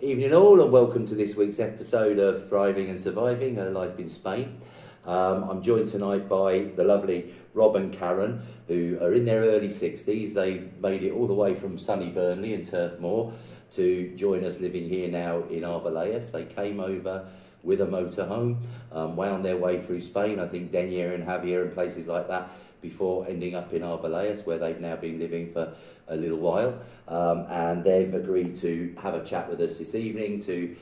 Evening all, and welcome to this week's episode of Thriving and Surviving a Life in Spain. I'm joined tonight by the lovely Rob and Karen, who are in their early 60s. They've made it all the way from sunny Burnley and Turf Moor to join us living here now in Arboleas. They came over with a motorhome, wound their way through Spain, I think Denier and Javier and places like that, before ending up in Arboleas, where they've now been living for a little while. And they've agreed to have a chat with us this evening to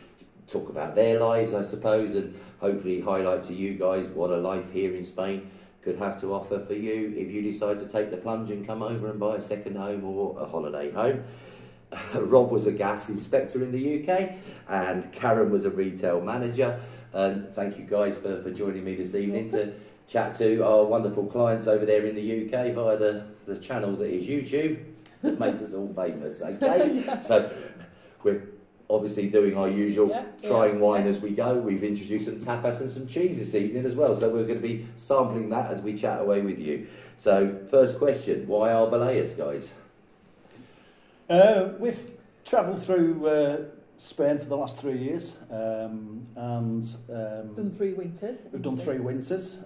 talk about their lives, I suppose, and hopefully highlight to you guys what a life here in Spain could have to offer for you if you decide to take the plunge and come over and buy a second home or a holiday home. Rob was a gas inspector in the UK, and Karen was a retail manager. Thank you guys for joining me this evening to chat to our wonderful clients over there in the UK via the channel that is YouTube. It makes us all famous, okay? Yeah. So we're obviously doing our usual trying wine as we go. We've introduced some tapas and some cheese this evening as well, so we're going to be sampling that as we chat away with you. So first question, why Arboleas, guys? We've travelled through Spain for the last 3 years, done 3 winters. We've done 3 winters,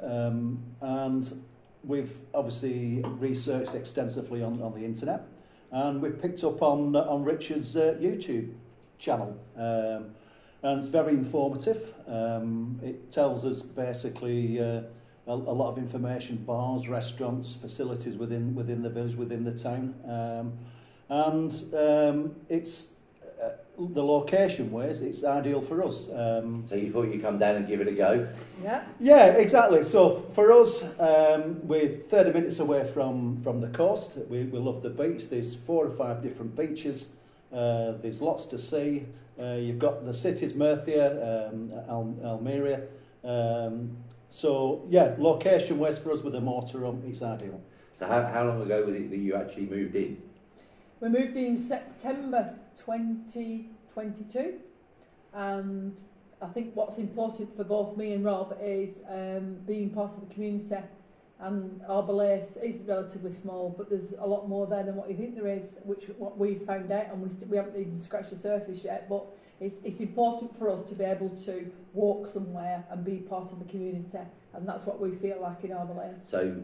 and we've obviously researched extensively on the internet, and we've picked up on Richard's YouTube channel, and it's very informative. It tells us basically a lot of information: bars, restaurants, facilities within the village, within the town, it's. The location wise, it's ideal for us. So you thought you'd come down and give it a go? Yeah. Yeah, exactly. So for us, we're 30 minutes away from the coast. We love the beach. There's 4 or 5 different beaches. There's lots to see. You've got the cities, Murcia, Almeria. So yeah, location wise for us with a motorhome, it's ideal. So how long ago was it that you actually moved in? We moved in September 2022, and I think what's important for both me and Rob is being part of the community, and Arboleas is relatively small, but there's a lot more there than what you think there is, which what we've found out, and we haven't even scratched the surface yet, but it's important for us to be able to walk somewhere and be part of the community, and that's what we feel like in Arboleas. So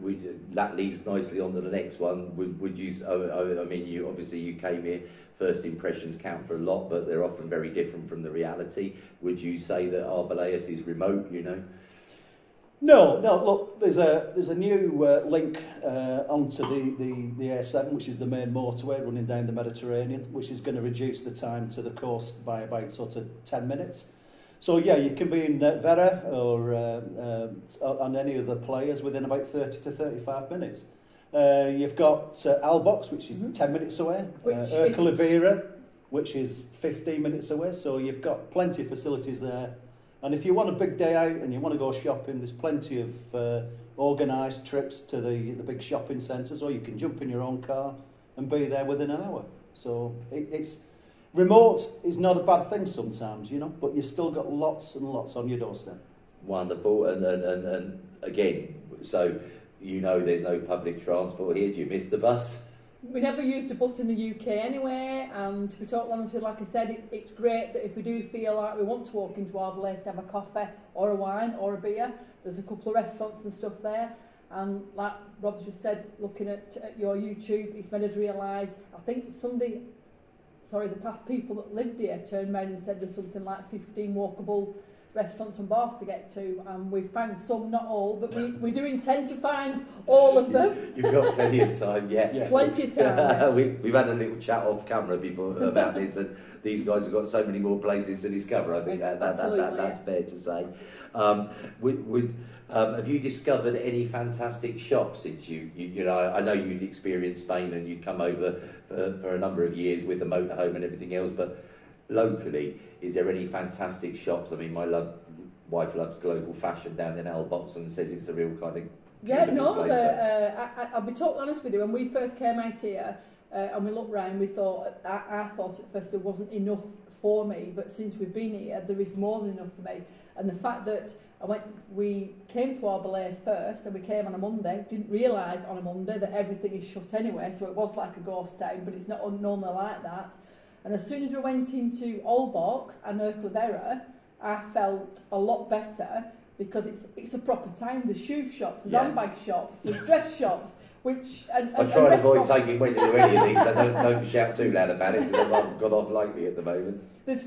that leads nicely on to the next one. Would you? I mean, you obviously you came here. First impressions count for a lot, but they're often very different from the reality. Would you say that Arboleas is remote? You know. No, no. Look, there's a new link onto the A7, which is the main motorway running down the Mediterranean, which is going to reduce the time to the coast by about sort of 10 minutes. So yeah, you can be in Vera or on any of the players within about 30 to 35 minutes. You've got Albox, which is 10 minutes away, Urcalavera, which is 15 minutes away. So you've got plenty of facilities there. And if you want a big day out and you want to go shopping, there's plenty of organised trips to the big shopping centres, or you can jump in your own car and be there within an hour. So it's remote is not a bad thing sometimes, you know, but you've still got lots and lots on your doorstep. Wonderful, and again, so you know there's no public transport here. Do you miss the bus? We never used a bus in the UK anyway, and we talk honestly, like I said, it's great that if we do feel like we want to walk into Arboleas to have a coffee or a wine or a beer, there's a couple of restaurants and stuff there. And like Rob's just said, looking at your YouTube, it's made us realise, I think the past people that lived here turned around and said there's something like 15 walkable restaurants and bars to get to, and we've found some, not all, but we do intend to find all of them. You've got plenty of time, yeah. Plenty of time. Yeah. We've had a little chat off camera before about this, and these guys have got so many more places to discover. I think that's fair to say. Have you discovered any fantastic shops since you know, I know you'd experienced Spain and you'd come over for a number of years with the motorhome and everything else, but locally, is there any fantastic shops? I mean, my wife loves global fashion down in Albox and says it's a real kind of place, I'll be totally honest with you. When we first came out here and we looked round, we thought I thought at first there wasn't enough for me, but since we've been here, there is more than enough for me. And the fact that We came to Arboleas first, and we came on a Monday. Didn't realise on a Monday that everything is shut anyway, so it was like a ghost town, but it's not normally like that. And as soon as we went into Albox and Urcalavera, I felt a lot better because it's a proper town. There's shoe shops, there's handbag shops, there's dress shops, which... I try to avoid taking women to any of these, so don't shout too loud about it because I've got off lately at the moment. There's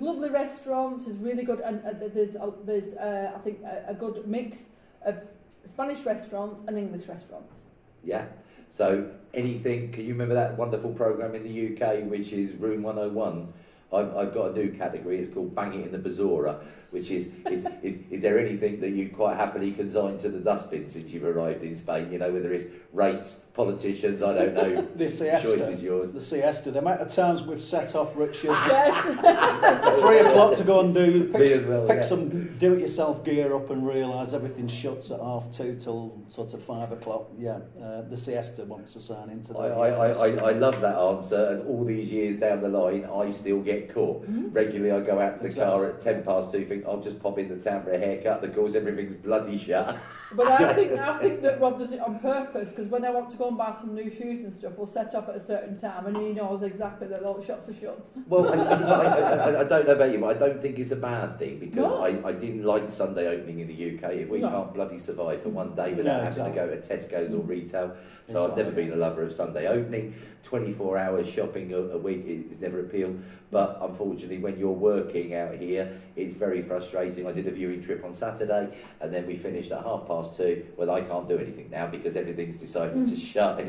lovely restaurants, there's really good, and there's I think a good mix of Spanish restaurants and English restaurants. Yeah. So anything, can you remember that wonderful programme in the UK, which is Room 101? I've got a new category, it's called Bang It in the Bazaar, which is there anything that you quite happily consign to the dustbin since you've arrived in Spain? You know, whether it's rates, politicians, I don't know, the siesta, choice is yours. The siesta, the amount of times we've set off, Richard, 3 o'clock to go and do, pick some do-it-yourself gear up and realise everything shuts at 2:30 till sort of 5 o'clock, the siesta wants to sign into that. I love that answer, and all these years down the line, I still get caught. Regularly I go out to the car at 2:10, think I'll just pop in the town for a haircut, because everything's bloody shut. But I think that Rob does it on purpose, because when I want to go and buy some new shoes and stuff, we'll set off at a certain time and he knows exactly that all the shops are shut. Well, I don't know about you, but I don't think it's a bad thing, because I didn't like Sunday opening in the UK. If we can't bloody survive for one day without having to go to Tesco's or retail, so I've never been a lover of Sunday opening. 24 hours shopping a week is never appealed, but unfortunately when you're working out here it's very frustrating. I did a viewing trip on Saturday and then we finished at 2:30. Well, I can't do anything now because everything's decided to shut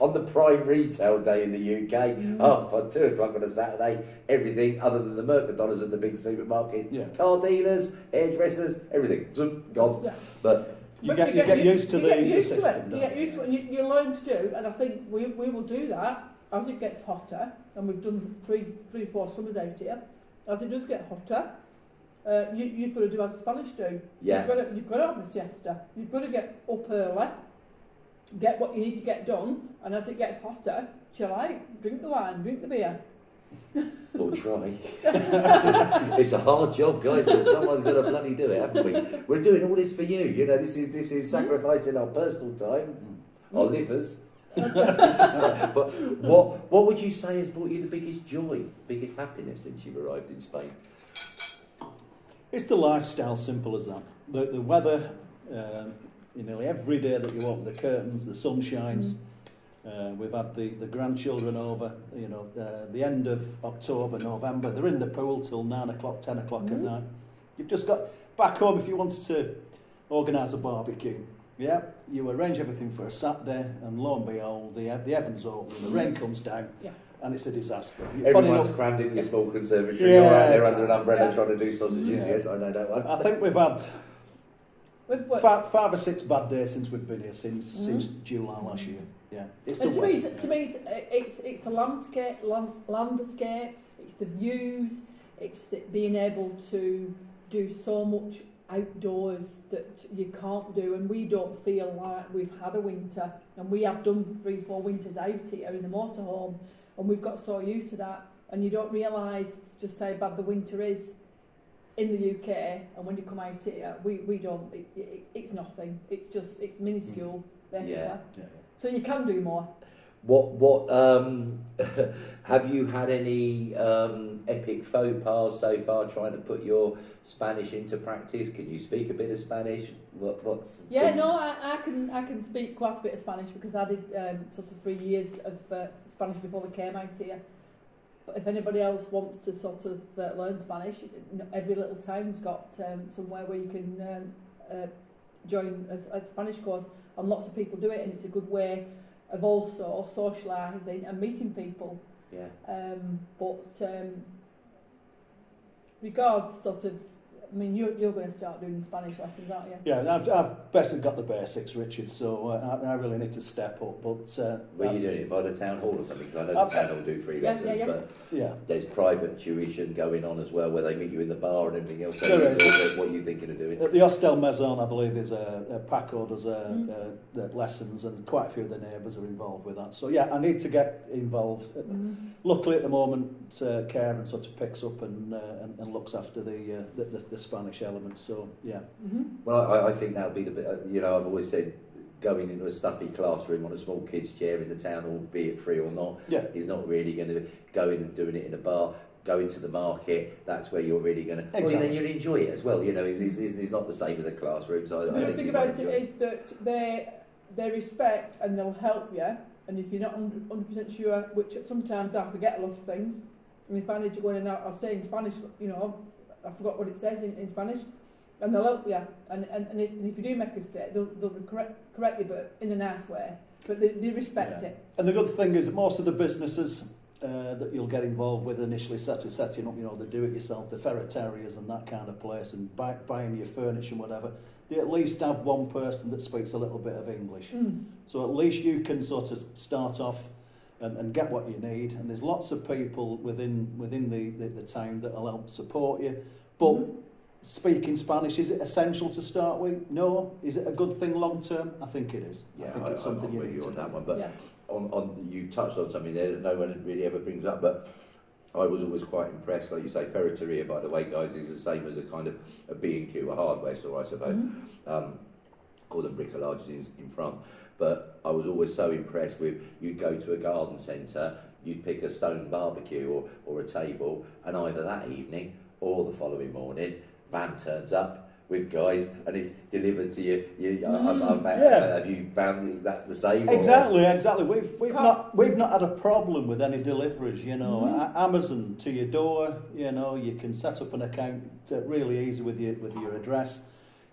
on the prime retail day in the UK. 2:30 on a Saturday, everything other than the Mercadonas and the big supermarkets, car dealers, hairdressers, everything gone. But You get used to the system. You get used to it, and you learn to do, and I think we will do that as it gets hotter, and we've done three, four summers out here. As it does get hotter, you've got to do as the Spanish do. Yeah. You've got to have a siesta. You've got to get up early, get what you need to get done, and as it gets hotter, chill out, drink the wine, drink the beer. Or try. It's a hard job, guys, but someone's got to bloody do it, haven't we? We're doing all this for you. You know, this is sacrificing our personal time, our livers. But what would you say has brought you the biggest joy, biggest happiness since you've arrived in Spain? It's the lifestyle, simple as that. The weather, nearly every day that you open the curtains, the sun shines. We've had the grandchildren over, the end of October, November. They're in the pool till 9 o'clock, 10 o'clock at night. You've just got back home. If you wanted to organise a barbecue, you arrange everything for a Saturday, and lo and behold, the heavens open, the rain comes down, and it's a disaster. Everyone's crammed in your small conservatory. You're out there under an umbrella trying to do sausages. Yes, I know that one. I think we've had five or six bad days since we've been here since July last year. Yeah, and to me, it's the landscape, it's the views, it's the being able to do so much outdoors that you can't do, and we don't feel like we've had a winter, and we have done 3-4 winters out here in the motorhome, and we've got so used to that, and you don't realise just how bad the winter is in the UK, and when you come out here, we don't, it's nothing, it's minuscule. So you can do more. Have you had any epic faux pas so far trying to put your Spanish into practice? Can you speak a bit of Spanish? I can speak quite a bit of Spanish because I did sort of 3 years of Spanish before we came out here. But if anybody else wants to sort of learn Spanish, every little town's got somewhere where you can join a Spanish course. And lots of people do it, and it's a good way of also socialising and meeting people. Yeah. Regards sort of, I mean, you're going to start doing Spanish lessons, aren't you? Yeah, I've basically got the basics, Richard. So I really need to step up. But were you doing it by the town hall or something? Because I know the town hall do free lessons, but there's private tuition going on as well, where they meet you in the bar and everything else. Sure. What are you thinking of doing? At the Hostel Maison, I believe, is Paco does lessons, and quite a few of the neighbours are involved with that. So I need to get involved. Luckily, at the moment, Karen sort of picks up and looks after the Spanish element. So yeah. Mm-hmm. Well, I think that'll be the bit. You know, I've always said going into a stuffy classroom on a small kid's chair in the town, albeit free or not, yeah, is not really going to go in and doing it in a bar. Going to the market, that's where you're really going to. Exactly. Well, then you'll enjoy it as well. You know, it's not the same as a classroom. So the good thing about it is that they respect and they'll help you. And if you're not 100% sure, which sometimes I forget a lot of things. I mean, if I need to go in and out, I'll say in Spanish, you know, I forgot what it says in Spanish, and they'll help you. And if you do make a mistake, they'll correct you, but in a nice way. But they respect it. And the good thing is that most of the businesses that you'll get involved with initially setting up, you know, the do-it-yourself, the Ferreterias and that kind of place, and buying your furniture and whatever, they at least have one person that speaks a little bit of English. Mm. So at least you can sort of start off and get what you need, and there's lots of people within the town that will help support you. But speaking Spanish, is it essential to start with? No. Is it a good thing long term? I think it is. Yeah, I think it's something you need to do. That one, but yeah. On you've touched on something there that no one really ever brings up, but I was always quite impressed. Like you say, Ferreteria, by the way, guys, is the same as a kind of a B&Q, a hardware store, I suppose. Mm-hmm. Call them bricolages in France. But I was always so impressed with, you'd go to a garden centre, you'd pick a stone barbecue or a table, and either that evening or the following morning, van turns up with guys and it's delivered to you. Have you found that the same? Exactly, or? Exactly. We've not had a problem with any deliveries. You know, Amazon to your door. You know, you can set up an account really easy with your address.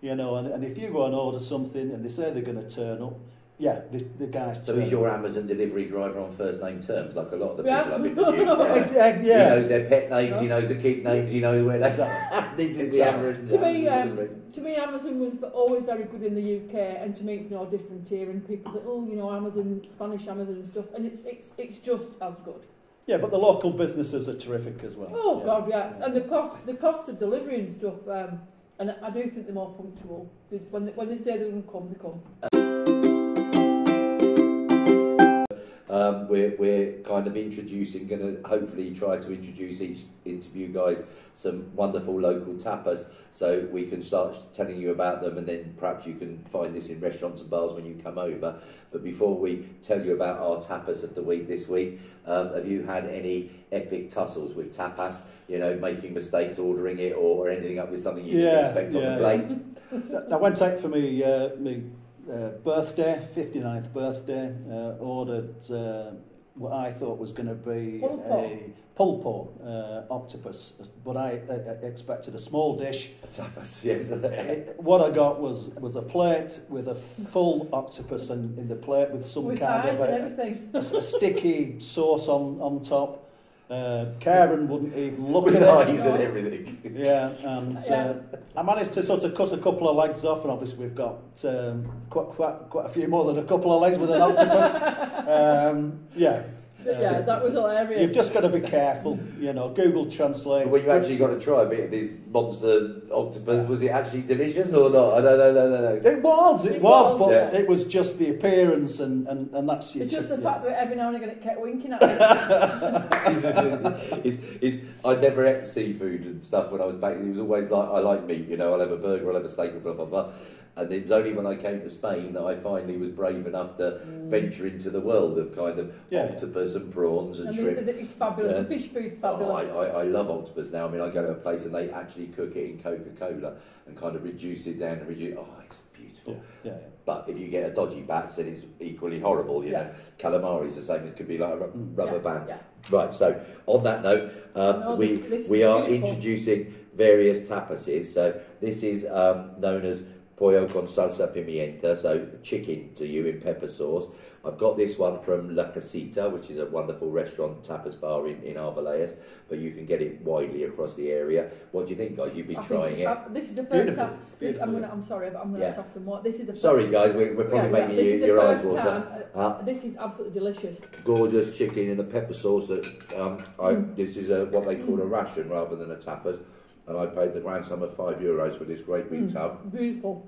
You know, and if you go and order something and they say they're going to turn up, yeah, the guys. So is your Amazon delivery driver on first name terms, like a lot of the people I've interviewed? Yeah. He knows their pet names, he knows their keep names, he knows where they are. This is the Amazon. To me, Amazon was always very good in the UK, and to me it's no different here. And people think, oh, you know, Amazon, Spanish Amazon and stuff, and it's just as good. Yeah, but the local businesses are terrific as well. Oh God, yeah, and the cost of delivery and stuff, and I do think they're more punctual. When they say they're going to come, they come. We're kind of hopefully try to introduce each interview, guys, some wonderful local tapas, so we can start telling you about them, and then perhaps you can find this in restaurants and bars when you come over. But before we tell you about our tapas of the week this week, have you had any epic tussles with tapas, you know, making mistakes ordering it or ending up with something you didn't expect on the plate? Now, one take for me, birthday, 59th birthday, ordered what I thought was going to be a pulpo octopus, but I expected a small dish. A tapas, yes. What I got was a plate with a full octopus in the plate with some kind of a sticky sauce on top. Karen wouldn't even look at eyes and everything. Yeah, and I managed to sort of cut a couple of legs off, and obviously we've got quite a few more than a couple of legs with an octopus. That was hilarious. You've just got to be careful, you know. Google Translate. Well, you actually got to try a bit of this monster octopus. Was it actually delicious or not? No. It was, but it was just the appearance and that's it. It's just the fact that every now and again it kept winking at me. I never ate seafood and stuff when I was back. It was always like, I like meat, you know. I'll have a burger, I'll have a steak, blah blah blah. And it was only when I came to Spain that I finally was brave enough to venture into the world of kind of octopus and prawns and shrimp. It's fabulous. The fish food's fabulous. I love octopus now. I mean, I go to a place and they actually cook it in Coca-Cola and kind of reduce it down and reduce it. Oh, it's beautiful. Yeah. But if you get a dodgy batch, then it's equally horrible, you know. Calamari's the same. It could be like a rubber band. Yeah. Right, so on that note, we are introducing various tapases. So this is known as Pollo con salsa pimienta, so chicken to you in pepper sauce. I've got this one from La Casita, which is a wonderful restaurant tapas bar in Arboleas, but you can get it widely across the area. What do you think, guys? You've been trying it. This is the first time. I'm sorry, but I'm going to have some more. This is the first. Sorry, guys, we're probably making your eyes water. This is absolutely delicious. Gorgeous chicken in a pepper sauce. This is what they call a ration rather than a tapas. and I paid the grand sum of €5 for this great big tub. Beautiful.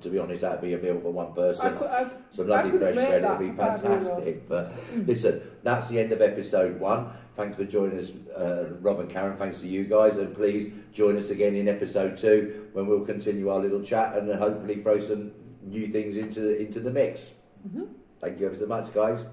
To be honest, that'd be a meal for one person. Some lovely fresh bread, it'd be fantastic. But listen, that's the end of episode 1. Thanks for joining us, Rob and Karen. Thanks to you guys, and please join us again in episode 2 when we'll continue our little chat and hopefully throw some new things into the mix. Thank you ever so much, guys.